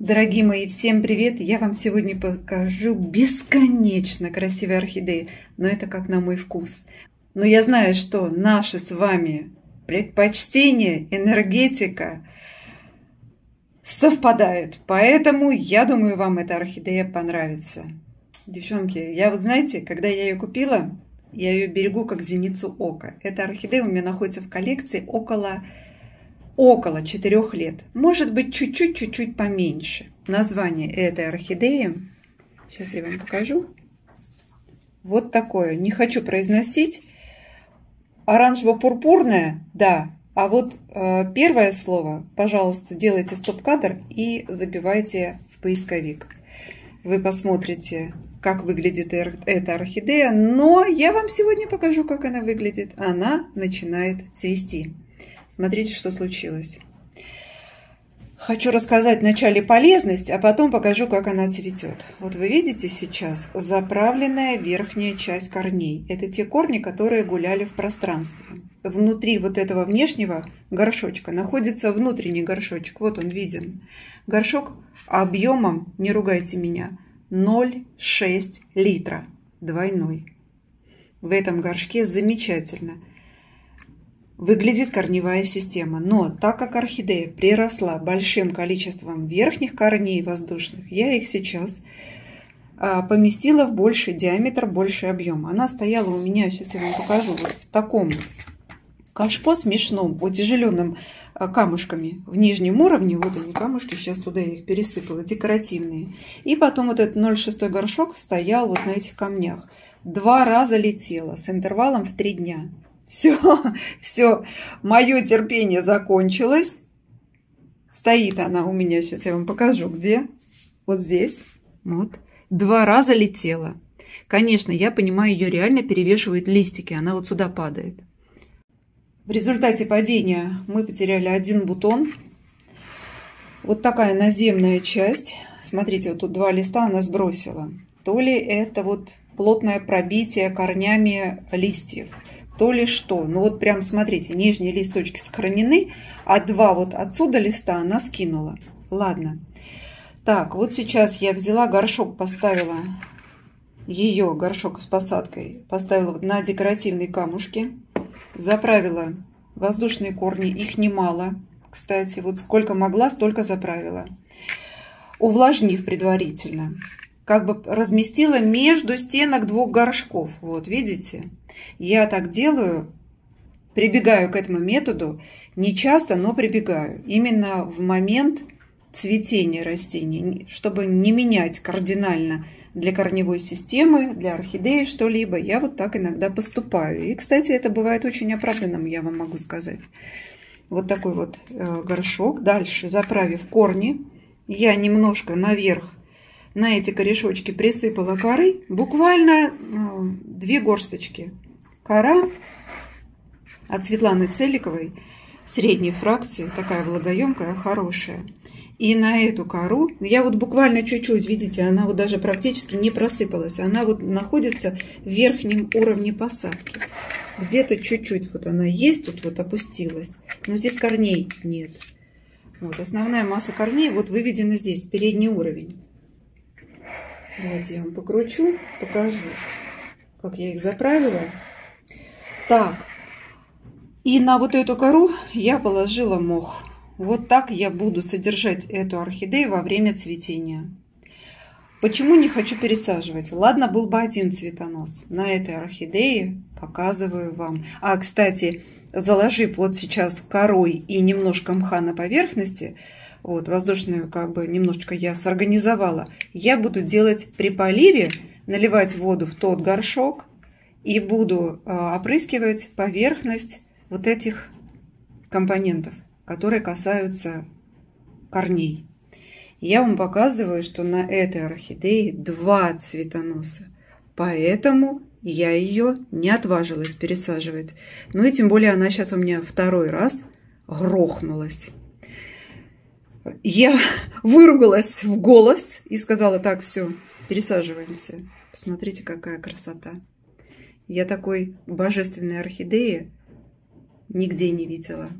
Дорогие мои, всем привет! Я вам сегодня покажу бесконечно красивые орхидеи, но это как на мой вкус. Но я знаю, что наши с вами предпочтения, энергетика совпадают, поэтому я думаю, вам эта орхидея понравится. Девчонки, я вот знаете, когда я ее купила, я ее берегу как зеницу ока. Эта орхидея у меня находится в коллекции около 4 лет. Может быть, чуть-чуть поменьше. Название этой орхидеи, сейчас я вам покажу. Вот такое. Не хочу произносить. Оранжево-пурпурное, да. А вот первое слово, пожалуйста, делайте стоп-кадр и забивайте в поисковик. Вы посмотрите, как выглядит эта орхидея. Но я вам сегодня покажу, как она выглядит. Она начинает цвести. Смотрите, что случилось. Хочу рассказать вначале полезность, а потом покажу, как она цветет. Вот вы видите сейчас заправленная верхняя часть корней. Это те корни, которые гуляли в пространстве. Внутри вот этого внешнего горшочка находится внутренний горшочек. Вот он виден. Горшок объемом, не ругайте меня, 0,6 литра. Двойной. В этом горшке замечательно выглядит корневая система, но так как орхидея приросла большим количеством верхних корней воздушных, я их сейчас поместила в больший диаметр, больший объем. Она стояла у меня, сейчас я вам покажу, вот в таком кашпо смешном, утяжеленном камушками в нижнем уровне. Вот они камушки, сейчас сюда я их пересыпала, декоративные. И потом вот этот 0,6 горшок стоял вот на этих камнях. 2 раза летела с интервалом в 3 дня. Все, мое терпение закончилось. Стоит она у меня, сейчас я вам покажу, где. Вот здесь, вот. 2 раза летела. Конечно, я понимаю, ее реально перевешивают листики, она вот сюда падает. В результате падения мы потеряли 1 бутон. Вот такая наземная часть. Смотрите, вот тут 2 листа она сбросила. То ли это вот плотное пробитие корнями листьев, то ли что. Ну вот прям смотрите, нижние листочки сохранены, а 2 вот отсюда листа она скинула. Ладно. Так, вот сейчас я взяла горшок, поставила ее, горшок с посадкой, поставила на декоративные камушки, заправила воздушные корни, их немало. Кстати, вот сколько могла, столько заправила. Увлажнив предварительно. Как бы разместила между стенок 2 горшков. Вот, видите? Я так делаю, прибегаю к этому методу. Не часто, но прибегаю. Именно в момент цветения растений, чтобы не менять кардинально для корневой системы, для орхидеи что-либо. Я вот так иногда поступаю. И, кстати, это бывает очень оправданным, я вам могу сказать. Вот такой вот горшок. Дальше, заправив корни, я немножко наверх на эти корешочки присыпала коры, буквально 2 горсточки. Кора от Светланы Целиковой, средней фракции, такая влагоемкая, хорошая. И на эту кору, я вот буквально чуть-чуть, видите, она вот даже практически не просыпалась, она вот находится в верхнем уровне посадки. Где-то чуть-чуть вот она есть, тут вот опустилась, но здесь корней нет. Вот основная масса корней вот выведена здесь, передний уровень. Давайте я вам покручу, покажу, как я их заправила. Так, и на вот эту кору я положила мох. Вот так я буду содержать эту орхидею во время цветения. Почему не хочу пересаживать? Ладно, был бы 1 цветонос. На этой орхидее показываю вам. А, кстати, заложив вот сейчас корой и немножко мха на поверхности, вот, воздушную как бы немножечко я сорганизовала. Я буду делать при поливе, наливать воду в тот горшок и буду опрыскивать поверхность вот этих компонентов, которые касаются корней. Я вам показываю, что на этой орхидее 2 цветоноса, поэтому я ее не отважилась пересаживать. Ну и тем более она сейчас у меня 2-й раз грохнулась. Я выругалась в голос и сказала: так, все, пересаживаемся. Посмотрите, какая красота. Я такой божественной орхидеи нигде не видела.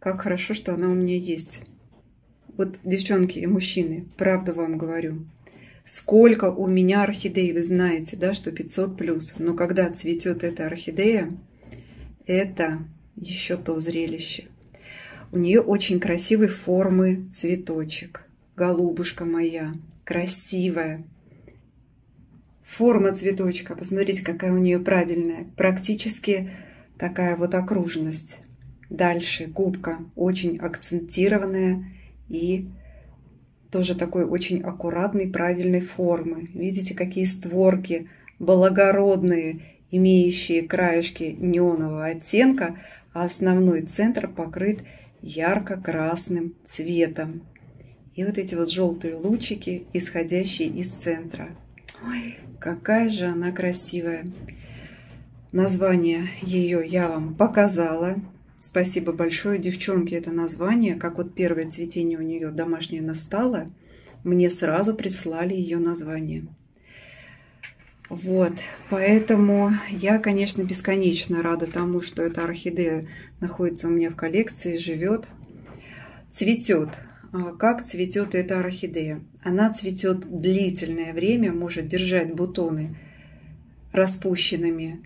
Как хорошо, что она у меня есть. Вот, девчонки и мужчины, правда вам говорю, сколько у меня орхидей, вы знаете, да, что 500 плюс, но когда цветет эта орхидея, это еще то зрелище. У нее очень красивой формы цветочек. Голубушка моя, красивая. Форма цветочка, посмотрите, какая у нее правильная. Практически такая вот окружность. Дальше губка очень акцентированная и тоже такой очень аккуратной, правильной формы. Видите, какие створки благородные, имеющие краешки неонового оттенка, а основной центр покрыт ярко-красным цветом. И вот эти вот желтые лучики, исходящие из центра. Ой, какая же она красивая. Название ее я вам показала. Спасибо большое, девчонки, это название. Как вот первое цветение у нее домашнее настало, мне сразу прислали ее название. Вот, поэтому я, конечно, бесконечно рада тому, что эта орхидея находится у меня в коллекции, живет, цветет. Как цветет эта орхидея? Она цветет длительное время, может держать бутоны распущенными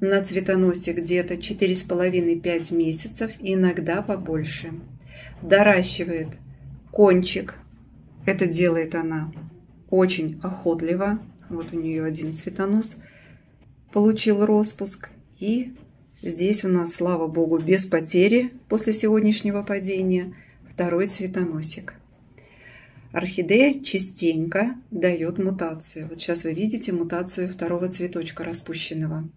на цветоносе где-то 4,5-5 месяцев, иногда побольше. Доращивает кончик, это делает она очень охотливо. Вот у нее один цветонос получил распуск. И здесь у нас, слава богу, без потери после сегодняшнего падения второй цветоносик. Орхидея частенько дает мутацию. Вот сейчас вы видите мутацию второго цветочка распущенного.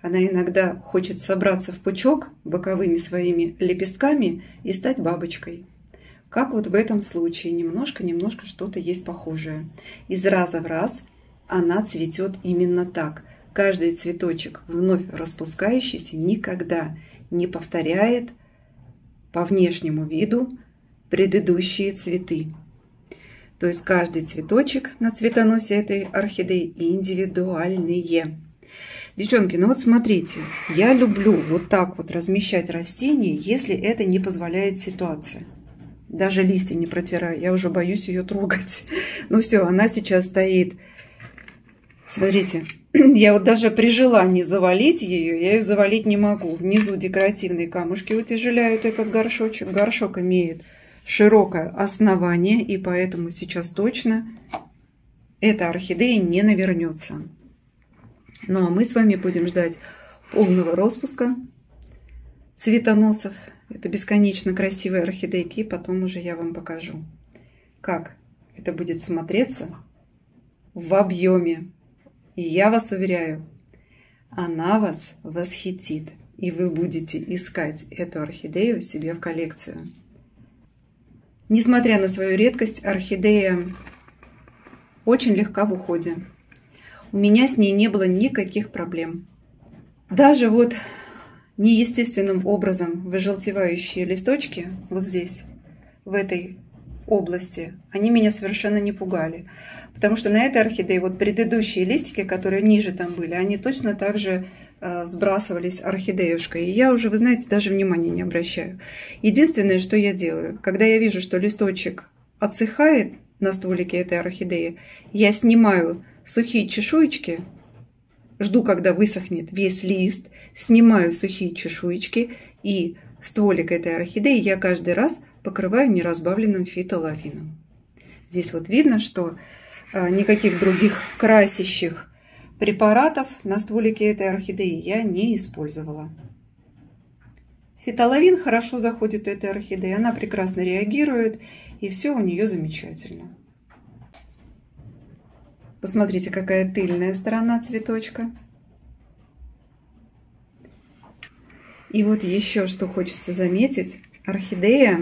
Она иногда хочет собраться в пучок боковыми своими лепестками и стать бабочкой. Как вот в этом случае, немножко что-то есть похожее. Из раза в раз она цветет именно так. Каждый цветочек, вновь распускающийся, никогда не повторяет по внешнему виду предыдущие цветы. То есть каждый цветочек на цветоносе этой орхидеи индивидуальные. Девчонки, ну вот смотрите, я люблю вот так вот размещать растения, если это не позволяет ситуация. Даже листья не протираю, я уже боюсь ее трогать. Ну все, она сейчас стоит. Смотрите, я вот даже при желании завалить ее, я ее завалить не могу. Внизу декоративные камушки утяжеляют этот горшочек. Горшок имеет широкое основание, и поэтому сейчас точно эта орхидея не навернется. Ну а мы с вами будем ждать полного распуска цветоносов. Это бесконечно красивые орхидейки, потом уже я вам покажу, как это будет смотреться в объеме. И я вас уверяю, она вас восхитит, и вы будете искать эту орхидею себе в коллекцию. Несмотря на свою редкость, орхидея очень легка в уходе. У меня с ней не было никаких проблем. Даже вот неестественным образом выжелтевающие листочки вот здесь, в этой области, они меня совершенно не пугали. Потому что на этой орхидее вот предыдущие листики, которые ниже там были, они точно так же сбрасывались орхидеюшкой. И я уже, вы знаете, даже внимания не обращаю. Единственное, что я делаю, когда я вижу, что листочек отсыхает на стволике этой орхидеи, я снимаю сухие чешуечки, жду, когда высохнет весь лист, снимаю сухие чешуечки, и стволик этой орхидеи я каждый раз покрываю неразбавленным фитолавином. Здесь вот видно, что никаких других красящих препаратов на стволике этой орхидеи я не использовала. Фитолавин хорошо заходит этой орхидеи, она прекрасно реагирует, и все у нее замечательно. Посмотрите, какая тыльная сторона цветочка. И вот еще что хочется заметить. Орхидея,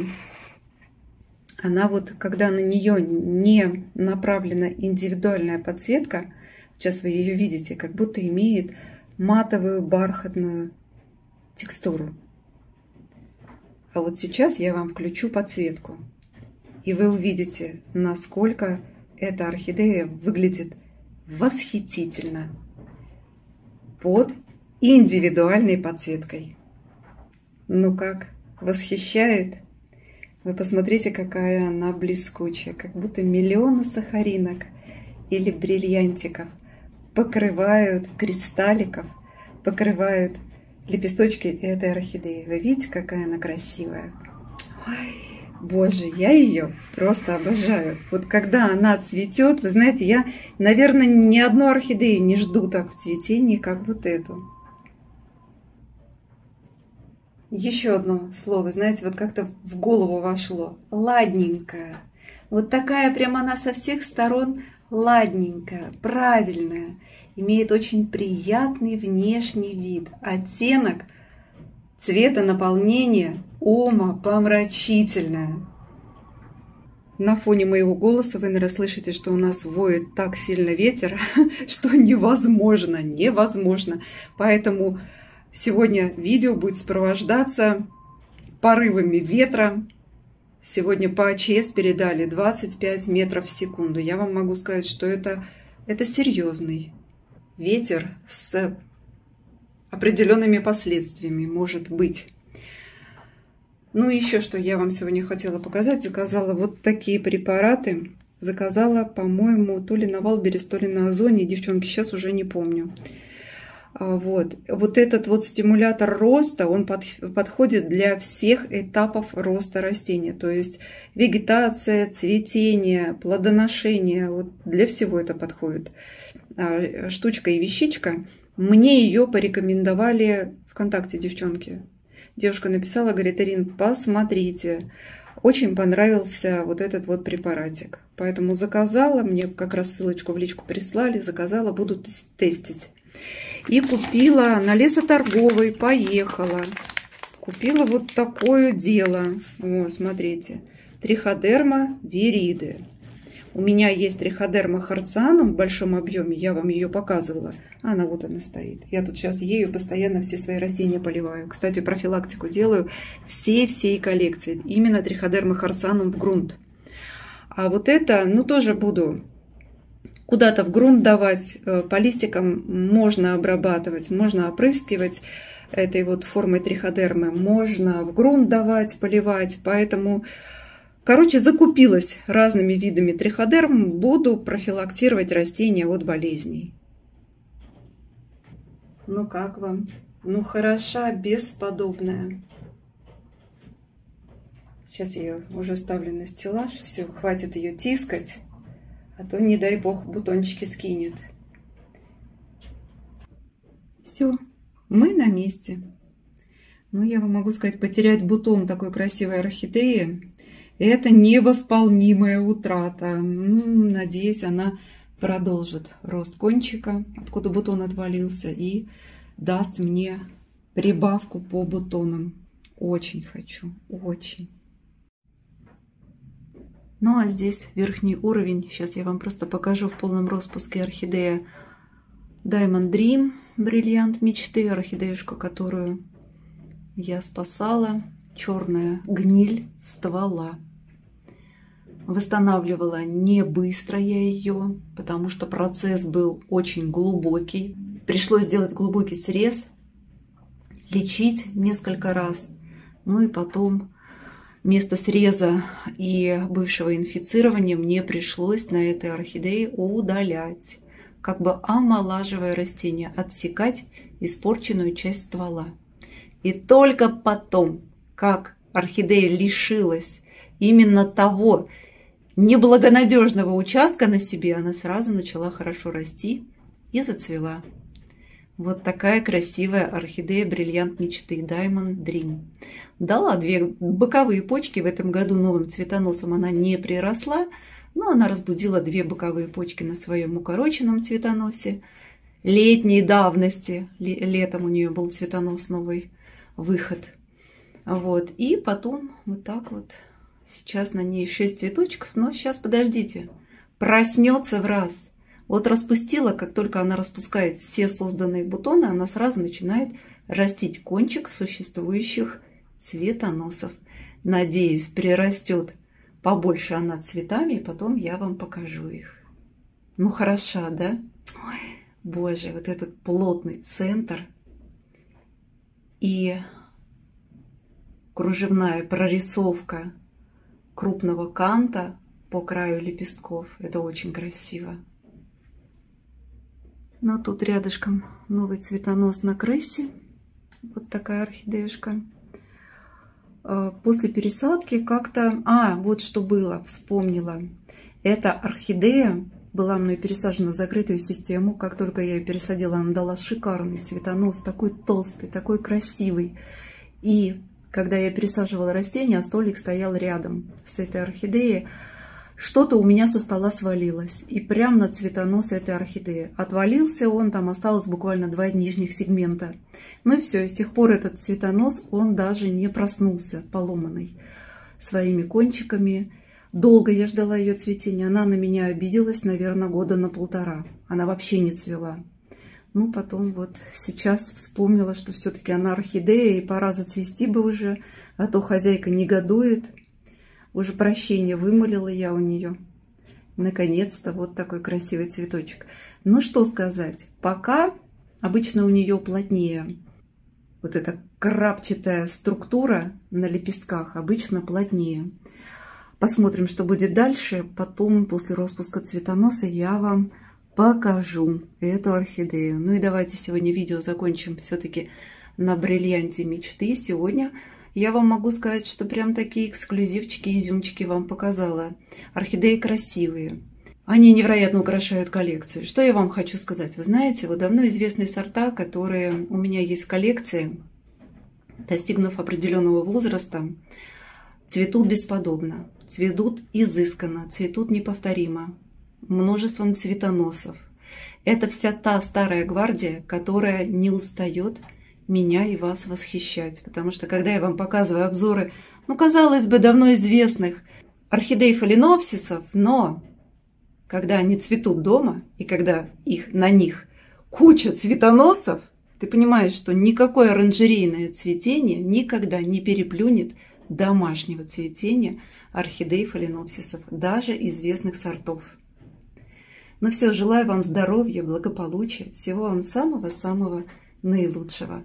она вот, когда на нее не направлена индивидуальная подсветка, сейчас вы ее видите, как будто имеет матовую бархатную текстуру. А вот сейчас я вам включу подсветку, и вы увидите, насколько эта орхидея выглядит восхитительно под индивидуальной подсветкой. Ну как, восхищает? Вы посмотрите, какая она блескучая, как будто миллионы сахаринок или бриллиантиков покрывают, кристалликов покрывают лепесточки этой орхидеи. Вы видите, какая она красивая? Ой, боже, я ее просто обожаю. Вот когда она цветет, вы знаете, я, наверное, ни одну орхидею не жду так в цветении, как вот эту. Еще одно слово, знаете, вот как-то в голову вошло. Ладненькая. Вот такая прям она со всех сторон ладненькая, правильная. Имеет очень приятный внешний вид, оттенок, цвета, наполнение, умопомрачительное. На фоне моего голоса вы, наверное, слышите, что у нас воет так сильно ветер, что невозможно, невозможно. Поэтому сегодня видео будет сопровождаться порывами ветра. Сегодня по АЧС передали 25 метров в секунду. Я вам могу сказать, что это серьезный ветер с определенными последствиями, может быть. Ну и еще что я вам сегодня хотела показать. Заказала вот такие препараты. Заказала, по-моему, то ли на Валберес, то ли на Озоне. Девчонки, сейчас уже не помню. Вот этот вот стимулятор роста, он подходит для всех этапов роста растения. То есть вегетация, цветение, плодоношение. Вот для всего это подходит. Штучка и вещичка. Мне ее порекомендовали ВКонтакте, девчонки. Девушка написала, говорит: Ирин, посмотрите. Очень понравился вот этот вот препаратик. Поэтому заказала. Мне как раз ссылочку в личку прислали. Заказала, буду тестить. И купила на Лесоторговой, поехала. Купила вот такое дело. О, смотрите. Триходерма Вириды. У меня есть триходерма харцианум в большом объеме. Я вам ее показывала. Она вот она стоит. Я тут сейчас ею постоянно все свои растения поливаю. Кстати, профилактику делаю всей коллекции. Именно триходерма харцианум в грунт. А вот это, ну, тоже буду куда-то в грунт давать, по листикам можно обрабатывать, можно опрыскивать этой вот формой триходермы, можно в грунт давать, поливать. Поэтому, короче, закупилась разными видами триходерм, буду профилактировать растения от болезней. Ну как вам? Ну хороша, бесподобная. Сейчас я ее уже ставлю на стеллаж, все, хватит ее тискать. А то, не дай бог, бутончики скинет. Все, мы на месте. Но я вам могу сказать, потерять бутон такой красивой орхидеи — это невосполнимая утрата. Надеюсь, она продолжит рост кончика, откуда бутон отвалился, и даст мне прибавку по бутонам. Очень хочу, очень. Ну а здесь верхний уровень. Сейчас я вам просто покажу в полном распуске орхидея Diamond Dream, бриллиант мечты, орхидеюшка, которую я спасала. Черная гниль ствола. Восстанавливала не быстро я ее, потому что процесс был очень глубокий. Пришлось делать глубокий срез, лечить несколько раз, ну и потом вместо среза и бывшего инфицирования мне пришлось на этой орхидее удалять, как бы омолаживая растение, отсекать испорченную часть ствола. И только потом, как орхидея лишилась именно того неблагонадежного участка на себе, она сразу начала хорошо расти и зацвела. Вот такая красивая орхидея бриллиант мечты Diamond Dream. Дала две боковые почки. В этом году новым цветоносом она не приросла, но она разбудила две боковые почки на своем укороченном цветоносе летней давности. Летом у нее был цветонос, новый выход. Вот. И потом вот так вот. Сейчас на ней 6 цветочков, но сейчас подождите. Проснется в раз. Вот распустила, как только она распускает все созданные бутоны, она сразу начинает растить кончик существующих цветоносов. Надеюсь, прирастет побольше она цветами, и потом я вам покажу их. Ну хороша, да? Ой, боже, вот этот плотный центр и кружевная прорисовка крупного канта по краю лепестков. Это очень красиво. Но тут рядышком новый цветонос на крысе. Вот такая орхидеюшка. После пересадки как-то... вот что было, вспомнила. Эта орхидея была мной пересажена в закрытую систему. Как только я ее пересадила, она дала шикарный цветонос. Такой толстый, такой красивый. И когда я пересаживала растения, столик стоял рядом с этой орхидеей. Что-то у меня со стола свалилось. И прямо на цветонос этой орхидеи. Отвалился он, там осталось буквально 2 нижних сегмента. Ну и все, и с тех пор этот цветонос, он даже не проснулся, поломанный своими кончиками. Долго я ждала ее цветения. Она на меня обиделась, наверное, года на 1,5. Она вообще не цвела. Ну, потом вот сейчас вспомнила, что все-таки она орхидея, и пора зацвести бы уже, а то хозяйка негодует. Уже прощение вымолила я у нее. Наконец-то вот такой красивый цветочек. Ну что сказать, пока обычно у нее плотнее. Вот эта крапчатая структура на лепестках обычно плотнее. Посмотрим, что будет дальше. Потом, после распуска цветоноса, я вам покажу эту орхидею. Ну и давайте сегодня видео закончим все-таки на бриллианте мечты. Сегодня... я вам могу сказать, что прям такие эксклюзивчики, изюмчики вам показала. Орхидеи красивые. Они невероятно украшают коллекцию. Что я вам хочу сказать? Вы знаете, вот давно известные сорта, которые у меня есть в коллекции, достигнув определенного возраста, цветут бесподобно, цветут изысканно, цветут неповторимо, множеством цветоносов. Это вся та старая гвардия, которая не устает меня и вас восхищать. Потому что, когда я вам показываю обзоры, ну, казалось бы, давно известных орхидей фаленопсисов, но когда они цветут дома, и когда на них куча цветоносов, ты понимаешь, что никакое оранжерейное цветение никогда не переплюнет домашнего цветения орхидей фаленопсисов, даже известных сортов. Ну все, желаю вам здоровья, благополучия, всего вам самого-самого наилучшего.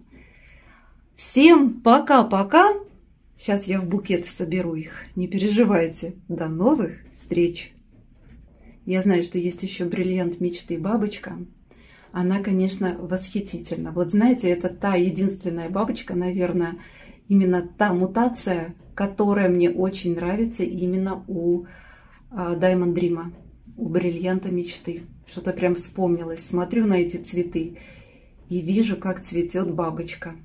Всем пока-пока. Сейчас я в букет соберу их. Не переживайте. До новых встреч. Я знаю, что есть еще бриллиант мечты бабочка. Она, конечно, восхитительна. Вот знаете, это та единственная бабочка, наверное, именно та мутация, которая мне очень нравится именно у Diamond Dream, у бриллианта мечты. Что-то прям вспомнилось. Смотрю на эти цветы и вижу, как цветет бабочка.